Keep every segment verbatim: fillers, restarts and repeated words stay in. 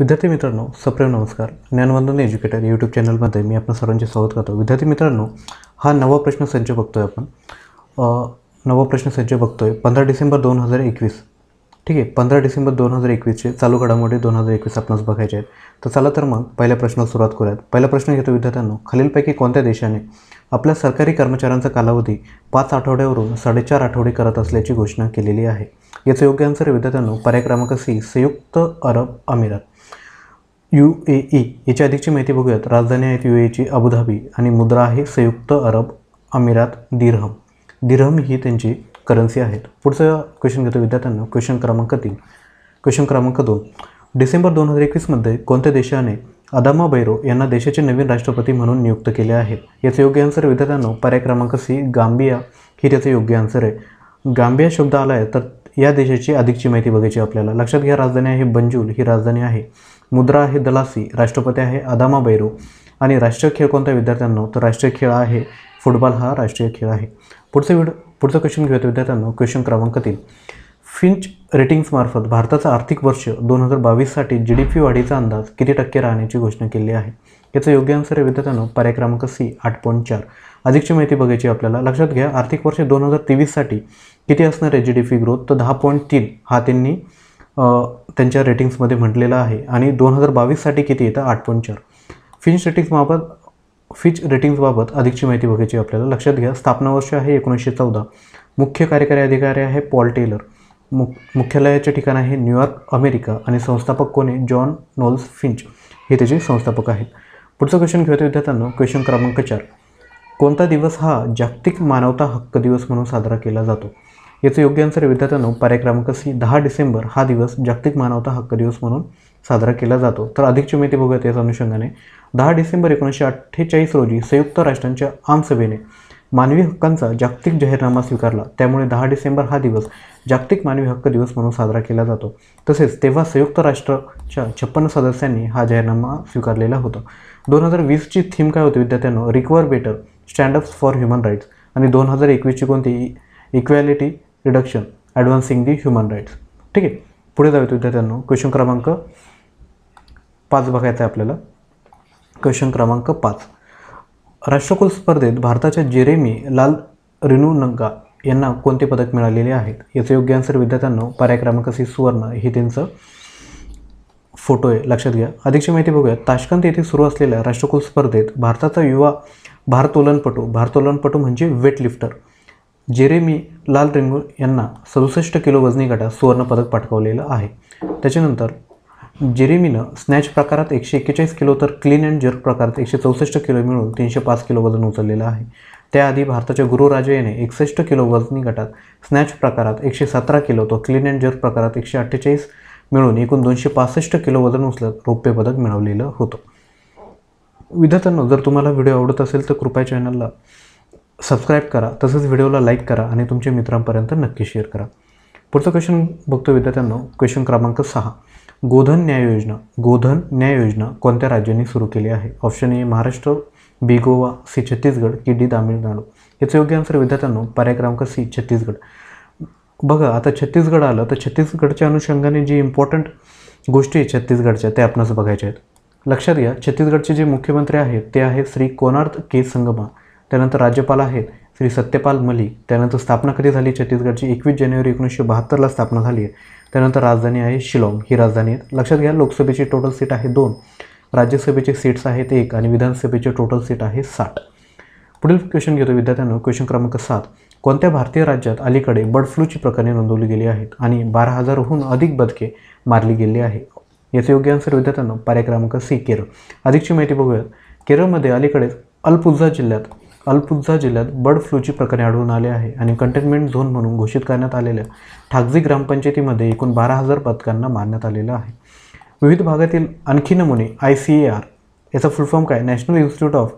विद्यार्थी मित्रांनो, सप्रेम नमस्कार. न्यानवंदना एजुकेटर यूट्यूब चॅनलमध्ये मी आपल्या सर्वांचे स्वागत करतो. विद्यार्थी मित्रांनो, हा नवा प्रश्न संच बघतोय आपण. नवा प्रश्न संच बघतोय पंधरा डिसेंबर दोन हजार एकवीस. ठीक आहे, पंधरा डिसेंबर दोन हजार एकवीस चे चालू घडामोडी दोन हजार एकवीस आपणास बघायचे आहेत. तर चला तर मग पहिल्या प्रश्नाला सुरुवात करूयात. पहिला प्रश्न घेतो विद्यार्थ्यांनो, खालीलपैकी कोणत्या देशाने आपल्या सरकारी कर्मचाऱ्यांचा कालावधी पाच आठवड्यावरून साडेचार आठवडे करत असल्याची घोषणा केलेली आहे? याचे योग्य आन्सर आहे विद्यार्थ्यांनो पर्याय क्रमांक सी, संयुक्त अरब अमिरात. यू ए ई याची अधिकची माहिती बघूयात. राजधानी आहेत यू एची अबुधाबी आणि मुद्रा आहे संयुक्त अरब अमिरात दिरहम. दिरहम ही त्यांची करन्सी आहेत. पुढचं क्वेश्चन घेतो विद्यार्थ्यांना, क्वेश्चन क्रमांक तीन. क्वेश्चन क्रमांक दोन, डिसेंबर दोन हजार एकवीसमध्ये कोणत्या देशाने अदामा बैरो यांना देशाचे नवीन राष्ट्रपती म्हणून नियुक्त केले आहेत? याचे योग्य आन्सर विद्यार्थ्यांना पर्याय क्रमांक सी, गांबिया ही त्याचं योग्य आन्सर आहे. गांबिया शब्द आला आहे तर या देशाची अधिकची माहिती बघायची आपल्याला. लक्षात घ्या, राजधानी आहे बंजुल ही राजधानी आहे, मुद्रा आहे दलासी, राष्ट्रपती आहे अदामा बैरो आणि राष्ट्रीय खेळ कोणता विद्यार्थ्यांनो, तर राष्ट्रीय खेळ आहे फुटबॉल, हा राष्ट्रीय खेळ आहे. पुढचं व्हिडिओ पुढचं क्वेश्चन घेऊयात विद्यार्थ्यांनो, क्वेश्चन क्रमांक तीन. फिंच रेटिंग्समार्फत भारताचं आर्थिक वर्ष दोन हजार बावीससाठी जी डी पी वाढीचा अंदाज किती टक्के राहण्याची घोषणा केली आहे? याचं योग्य आन्सर आहे विद्यार्थ्यांनो पर्याय क्रमांक सी, आठ पॉईंट चार. अधिकची माहिती बघायची आपल्याला. लक्षात घ्या, आर्थिक वर्ष दोन हजार तेवीससाठी किती असणार आहे जी डी पी ग्रोथ, तर दहा पॉईंट तीन हा त्यांनी त्यांच्या रेटिंग्समध्ये म्हटलेलं आहे. आणि दोन हजार बावीससाठी किती येतं, आठ पॉईंट चार. फिंच रेटिंग्सबाबत फिच रेटिंग्सबाबत अधिकची माहिती बघायची आपल्याला. लक्षात घ्या, स्थापना वर्ष आहे एकोणीसशे चौदा, मुख्य कार्यकारी अधिकारी आहे पॉल टेलर, मु मुख्यालयाचे ठिकाण आहे न्यूयॉर्क अमेरिका आणि संस्थापक कोण आहे, जॉन नोल्स फिंच हे त्याचे संस्थापक आहेत. पुढचं क्वेश्चन घेतो विद्यार्थ्यांना, क्वेश्चन क्रमांक चार. कोणता दिवस हा जागतिक मानवता हक्क दिवस म्हणून साजरा केला जातो? याचं योग्य आन्सर विद्यार्थ्यांनो पर्याय क्रमांक सी, दहा डिसेंबर हा दिवस जागतिक मानवता हक्क दिवस म्हणून साजरा केला जातो. तर अधिकची माहिती बघूयात याच अनुषंगाने. दहा डिसेंबर एकोणीसशे अठ्ठेचाळीस रोजी संयुक्त राष्ट्रांच्या आमसभेने मानवी हक्कांचा जागतिक जाहीरनामा स्वीकारला, त्यामुळे दहा डिसेंबर हा दिवस जागतिक मानवी हक्क दिवस म्हणून साजरा केला जातो. तसेच तेव्हा संयुक्त राष्ट्राच्या छप्पन्न सदस्यांनी हा जाहीरनामा स्वीकारलेला होता. दोन हजार वीसची थीम काय होती विद्यार्थ्यांनो, recover better, stand ups for human rights. आणि दोन हजार एकवीसची कोणती, equality reduction, advancing the human rights. ठीक आहे, पुढे जाऊयात विद्यार्थ्यांनो, क्वेश्चन क्रमांक पाच बघायचा आहे आपल्याला. क्वेश्चन क्रमांक पाच, राष्ट्रकुल स्पर्धेत भारताच्या जेरेमी लाल रिनूनंगा यांना कोणते पदक मिळालेले आहेत? याचं योग्य आन्सर विद्यार्थ्यांनो पर्याय क्रमांक सी, सुवर्ण हे त्यांचं फोटो आहे. लक्षात घ्या, अधिकची माहिती बघूया. ताशकंद येथे सुरू असलेल्या राष्ट्रकुल स्पर्धेत भारताचा युवा भारोत्तोलनपटू भारोत्तोलनपटू म्हणजे वेटलिफ्टर जेरेमी लाल रिनू यांना सदुसष्ट किलो वजनी गटात सुवर्णपदक पाठवलेलं आहे. त्याच्यानंतर जेरेमीनं स्नॅच प्रकारात एकशे एक्केचाळीस किलो तर क्लीन अँड जर्क प्रकारात एकशे चौसष्ट किलो मिळून तीनशे पाच किलो वजन उचललेलं आहे. त्याआधी भारताच्या गुरुराजे याने एकसष्ट किलो वजनी गटात स्नॅच प्रकारात एकशे सतरा किलो तो क्लीन अँड जर्क प्रकारात एकशे अठ्ठेचाळीस मिळून एकूण दोनशे पासष्ट किलो वजन उचलत रौप्य पदक मिळवलेलं होतं. विद्यार्थ्यांनो, जर तुम्हाला व्हिडिओ आवडत असेल तर कृपया चॅनलला सबस्क्राईब करा, तसंच व्हिडिओला लाईक करा आणि तुमच्या मित्रांपर्यंत नक्की शेअर करा. पुढचं क्वेश्चन बघतो विद्यार्थ्यांनो, क्वेश्चन क्रमांक सहा. गोधन न्याय योजना गोधन न्याय योजना कोणत्या राज्यांनी सुरू केली आहे? Option A Maharashtra, B Goa, C Chhattisgarh की डी तामिळनाडू. याचं योग्य आन्सर विद्यार्थ्यांनो पर्याय क्रमांक सी, छत्तीसगड. बघा, आता छत्तीसगड आलं तर छत्तीसगडच्या अनुषंगाने जी इम्पॉर्टंट गोष्टी छत्तीसगडच्या त्या आपणास बघायच्या आहेत. लक्षात घ्या, छत्तीसगडचे जे मुख्यमंत्री आहेत ते आहेत श्री कोणार्क के संगमा. त्यानंतर राज्यपाल आहेत श्री सत्यपाल मली. त्यानंतर स्थापना कधी झाली छत्तीसगडची, एकवीस जानेवारी एकोणीसशे बहात्तरला स्थापना झाली आहे. त्यानंतर राजधानी आहे शिलाँग ही राजधानी आहे. लक्षात घ्या, लोकसभेची टोटल सीट आहे दोन, राज्यसभेचे सीट्स आहेत एक आणि विधानसभेचे टोटल सीट आहे साठ. पुढील क्वेश्चन घेतो विद्यार्थ्यांनो, क्वेश्चन क्रमांक सात. कोणत्या भारतीय राज्यात अलीकडे बर्ड फ्लूची प्रकरणे नोंदवली गेली आहेत आणि बारा हजारहून अधिक बदके मारली गेली आहे? याचे योग्य आन्सर विद्यार्थ्यांनो पर्याय क्रमांक सी, केरळ. अधिकची माहिती बघूयात. केरळमध्ये अलीकडेच अलपुझा जिल्ह्यात अलपुझा जिल्ह्यात बर्ड फ्लूची प्रकरणे आढळून आले आहे आणि कंटेनमेंट झोन म्हणून घोषित करण्यात आलेल्या ठाकजी ग्रामपंचायतीमध्ये एकूण बारा हजार बदकांना मारण्यात आलेलं आहे. विविध भागातील आणखी नमुने आय सी ए आर याचा फुलफॉर्म काय, national institute of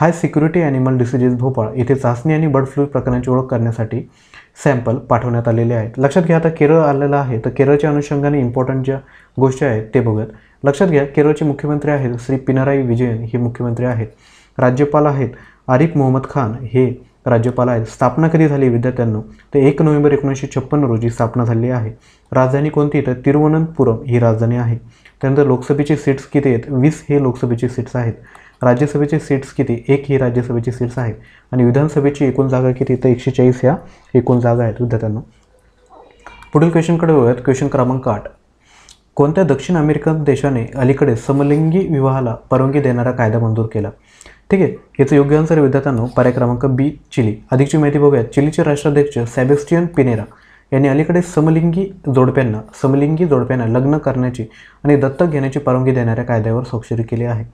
high security animal diseases Bhopal येथे चाचणी आणि बर्ड फ्लू प्रकरणाची ओळख करण्यासाठी सॅम्पल पाठवण्यात आलेले आहेत. लक्षात घ्या, आता केरळ आलेला आहे तर केरळच्या अनुषंगाने इम्पॉर्टंट ज्या गोष्टी आहेत ते बघूयात. लक्षात घ्या, केरळचे मुख्यमंत्री आहेत श्री पिनराई विजयन हे मुख्यमंत्री आहेत. राज्यपाल आहेत आरिफ मोहम्मद खान हे राज्यपाल आहेत. स्थापना कधी झाली विद्यार्थ्यांनो, तर एक नोव्हेंबर एकोणीसशे छप्पन्न रोजी स्थापना झाली आहे. राजधानी कोणती, तर तिरुवनंतपुरम ही राजधानी आहे. त्यानंतर लोकसभेची सीट्स किती आहेत, वीस हे लोकसभेची सीट्स आहेत. राज्यसभेची सीट्स किती, एक ही राज्यसभेची सीट्स आहेत. आणि विधानसभेची एकूण जागा किती तर एकशे चाळीस ह्या एकूण जागा आहेत. विद्यार्थ्यांना पुढील क्वेश्चनकडे वळूयात. क्वेश्चन क्रमांक आठ, कोणत्या दक्षिण अमेरिकन देशाने अलीकडे समलिंगी विवाहाला परवानगी देणारा कायदा मंजूर केला? ठीक आहे, याचं योग्य आन्सर विद्यार्थ्यांनो पर्याय क्रमांक बी चिली. अधिकची माहिती बघूया. चिलीचे राष्ट्राध्यक्ष सॅबेस्टियन पिनेरा यांनी अलीकडे समलिंगी जोडप्यांना समलिंगी जोडप्यांना लग्न करण्याची आणि दत्तक घेण्याची परवानगी देणाऱ्या कायद्यावर स्वाक्षरी केली आहे.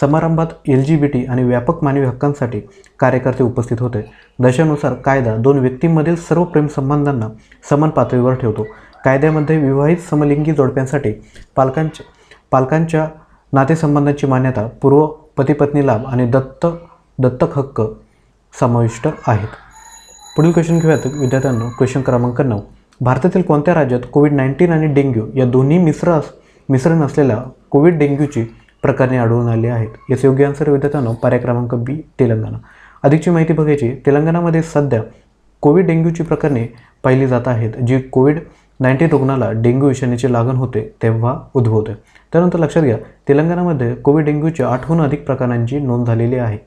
समारंभात एल जी बी टी आणि व्यापक मानवी हक्कांसाठी कार्यकर्ते उपस्थित होते. दशानुसार कायदा दोन व्यक्तींमधील सर्व प्रेमसंबंधांना समान पातळीवर ठेवतो. कायद्यामध्ये विवाहित समलिंगी जोडप्यांसाठी पालकांच्या पालकांच्या नातेसंबंधांची मान्यता, पूर्व पतीपत्नी लाभ आणि दत्त दत्तक हक्क समाविष्ट आहेत. पुढील क्वेश्चन घेऊयात विद्यार्थ्यांनो. क्वेश्चन क्रमांक नऊ, भारतातील कोणत्या राज्यात कोविड नाईन्टीन आणि डेंग्यू या दोन्ही मिश्र मिश्रण असलेल्या कोविड डेंग्यूची प्रकरणे आढळून आली आहेत? याचे योग्य आन्सर विद्यार्थ्यांनो पर्याय क्रमांक बी तेलंगणा. अधिकची माहिती बघायची. तेलंगणामध्ये सध्या कोविड डेंग्यूची प्रकरणे पाहिली जात आहेत, जी कोविड नाईन्टीन रुग्णाला डेंग्यू विषाणूची लागण होते तेव्हा उद्भवते. त्यानंतर लक्षात घ्या, तेलंगणामध्ये कोविड डेंग्यूच्या आठहून अधिक प्रकरणांची नोंद झालेली आहे.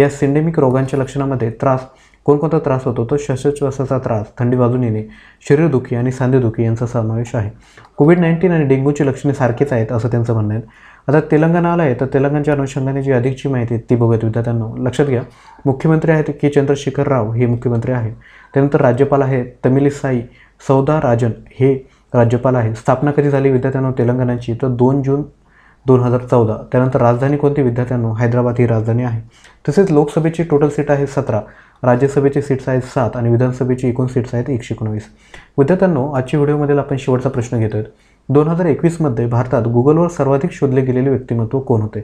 या सिंडेमिक रोगांच्या लक्षणामध्ये त्रास कोणकोणता त्रास होतो तर श्वासोच्छ्वासाचा त्रास, थंडी वाजून येणे, शरीरदुखी आणि सांधेदुखी यांचा समावेश आहे. कोविड नाईन्टीन आणि डेंग्यूची लक्षणे सारखीच आहेत असं त्यांचं म्हणणं आहे. आता तेलंगणा आलं आहे तर तेलंगणाच्या अनुषंगाने जी अधिकची माहिती ती बघत विद्यार्थ्यांना. लक्षात घ्या, मुख्यमंत्री आहेत के चंद्रशेखर राव हे मुख्यमंत्री आहेत. त्यानंतर राज्यपाल आहेत तमिलीसाई सौदार राजन हे राज्यपाल आहेत. स्थापना कधी झाली विद्यार्थ्यांना तेलंगणाची तर दोन जून दोन हजार चौदा. त्यानंतर राजधानी कोणती विद्यार्थ्यांना हैदराबाद ही राजधानी आहे. तसेच लोकसभेची टोटल सीट आहे सतरा, राज्यसभेची सीट्स आहेत सात आणि विधानसभेची एकूण सीट्स आहेत एकशे एकोणवीस. विद्यार्थ्यांना आजच्या व्हिडिओमध्ये आपण शेवटचा प्रश्न घेतो आहे. दोन हजार एकवीसमध्ये भारतात गुगलवर सर्वाधिक शोधले गेलेले व्यक्तिमत्व कोण होते?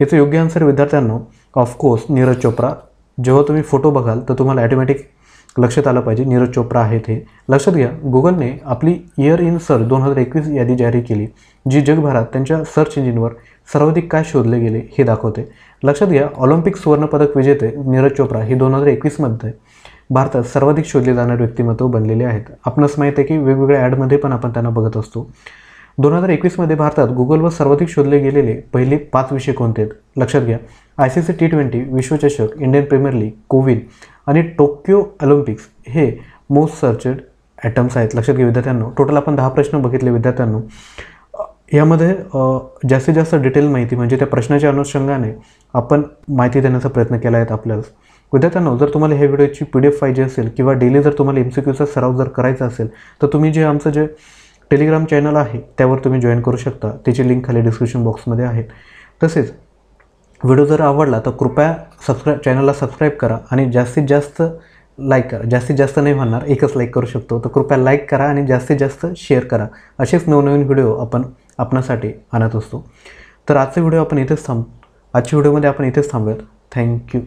याचं योग्य आन्सर विद्यार्थ्यांना ऑफकोर्स नीरज चोप्रा. जेव्हा तुम्ही फोटो बघाल तर तुम्हाला ॲटोमॅटिक लक्षात आलं पाहिजे नीरज चोप्रा आहेत हे. लक्षात घ्या, गुगलने आपली इयर इन सर्च दोन हजार एकवीस यादी जारी केली, जी जगभरात त्यांच्या सर्च इंजिनवर सर्वाधिक काय शोधले गेले हे दाखवते. लक्षात घ्या, ऑलिम्पिक सुवर्णपदक विजेते नीरज चोप्रा हे दोन हजार एकवीसमध्ये भारतात सर्वाधिक शोधले जाणारे व्यक्तिमत्व बनलेले आहेत. आपणास माहीत आहे की वेगवेगळ्या ॲडमध्ये पण आपण त्यांना बघत असतो. दोन हजार एकवीसमध्ये भारतात गुगलवर सर्वाधिक शोधले गेलेले पहिले पाच विषय कोणते आहेत? लक्षात घ्या, I C C T twenty, विश्वचषक, इंडियन प्रीमियर लीग, कोविन आणि टोकियो ऑलिम्पिक्स हे मोस्ट सर्चड ॲटम्स आहेत. लक्षात घ्या विद्यार्थ्यांनो, टोटल आपण दहा प्रश्न बघितले. विद्यार्थ्यांनो यामध्ये जास्तीत जास्त डिटेल माहिती म्हणजे त्या प्रश्नाच्या अनुषंगाने आपण माहिती देण्याचा प्रयत्न केला आहे आपल्याला. विद्यार्थ्यांनो जर तुम्हाला हे व्हिडिओची पी डी एफ पाहिजे असेल किंवा डेली जर तुम्हाला एम सी क्यूचा सराव जर करायचा असेल तर तुम्ही जे आमचं जे टेलिग्राम चॅनल आहे त्यावर तुम्ही जॉईन करू शकता. त्याची लिंक खाली डिस्क्रिप्शन बॉक्समध्ये आहे. तसेच व्हिडिओ जर आवडला तर कृपया सबस्क्राईब चॅनलला सबस्क्राईब करा आणि जास्तीत जास्त लाईक करा. जास्तीत जास्त नाही म्हणणार, एकच लाईक करू शकतो, तर कृपया लाईक करा आणि जास्तीत जास्त शेअर करा. असेच नवनवीन व्हिडिओ आपण आपणासाठी आणत असतो. तर आजचे व्हिडिओ आपण इथेच थांब आजच्या व्हिडिओमध्ये आपण इथेच थांबूयात. थँक्यू.